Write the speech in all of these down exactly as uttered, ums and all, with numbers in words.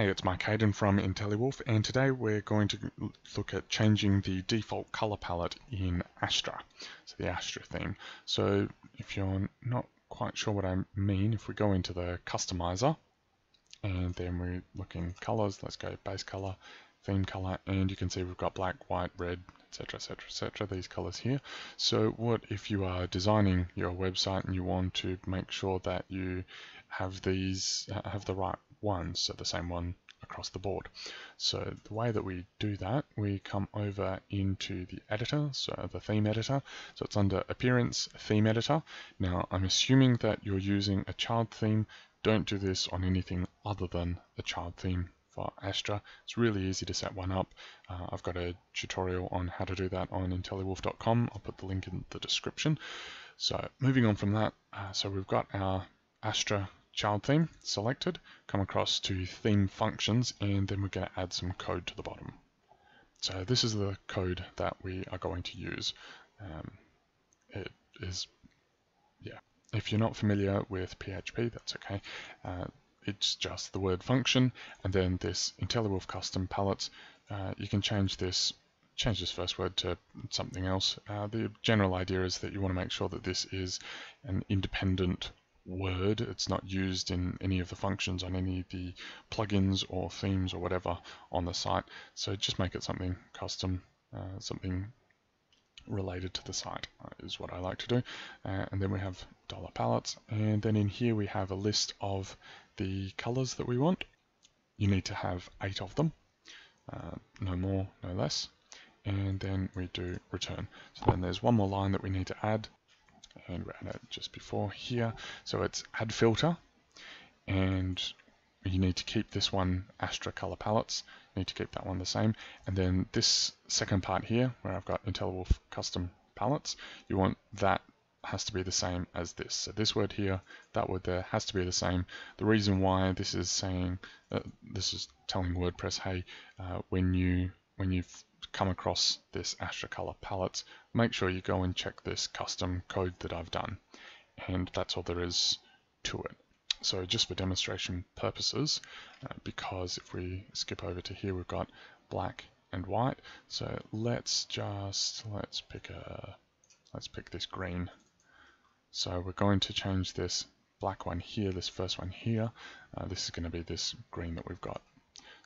Hey, it's Mike Caden from IntelliWolf, and today we're going to look at changing the default color palette in Astra, so the Astra theme. So if you're not quite sure what I mean, if we go into the customizer and then we look in colors, let's go base color, theme color, and you can see we've got black, white, red, etc, etc, etc, these colors here. So what if you are designing your website and you want to make sure that you have these have the right one, so the same one across the board. So the way that we do that, we come over into the editor, so the theme editor. So it's under appearance, theme editor. Now I'm assuming that you're using a child theme. Don't do this on anything other than a child theme for Astra. It's really easy to set one up. Uh, I've got a tutorial on how to do that on IntelliWolf dot com. I'll put the link in the description. So moving on from that, uh, so we've got our Astra child theme selected, come across to theme functions, and then we're going to add some code to the bottom. So this is the code that we are going to use. Um, it is, yeah. If you're not familiar with P H P, that's okay. Uh, it's just the word function, and then this IntelliWolf custom palettes. Uh, you can change this. Change this first word to something else. Uh, the general idea is that you want to make sure that this is an independent word. It's not used in any of the functions on any of the plugins or themes or whatever on the site. So just make it something custom, uh, something related to the site is what I like to do. Uh, and then we have dollar palettes, and then in here we have a list of the colors that we want. You need to have eight of them, uh, no more, no less. And then we do return. So then there's one more line that we need to add, and we add it just before here. So it's add filter, and you need to keep this one Astra color palettes. You need to keep that one the same. And then this second part here, where I've got IntelliWolf custom palettes, you want that has to be the same as this. So this word here, that word there has to be the same. The reason why this is saying, uh, this is telling WordPress, hey, uh, when you when you've come across this Astra color palettes, make sure you go and check this custom code that I've done, and that's all there is to it. So just for demonstration purposes, uh, because if we skip over to here, we've got black and white. So let's just let's pick a let's pick this green. So we're going to change this black one here, this first one here. Uh, this is going to be this green that we've got.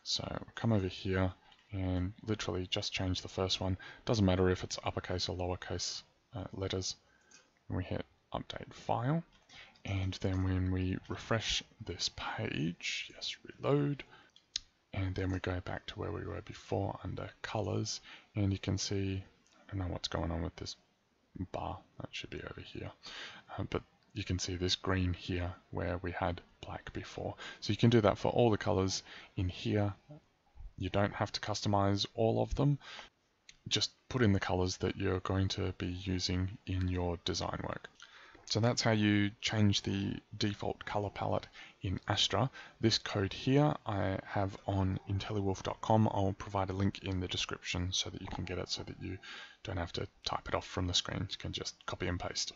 So we'll come over here and literally just change the first one. Doesn't matter if it's uppercase or lowercase uh, letters. And we hit update file, and then when we refresh this page, yes, reload, and then we go back to where we were before under colors, and you can see, I don't know what's going on with this bar, that should be over here, uh, but you can see this green here where we had black before. So you can do that for all the colors in here. You don't have to customize all of them. Just put in the colors that you're going to be using in your design work. So that's how you change the default color palette in Astra. This code here I have on IntelliWolf dot com. I'll provide a link in the description so that you can get it, so that you don't have to type it off from the screen. You can just copy and paste.